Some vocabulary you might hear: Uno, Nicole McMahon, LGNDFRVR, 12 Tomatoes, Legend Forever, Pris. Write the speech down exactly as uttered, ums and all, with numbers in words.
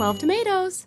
twelve tomatoes.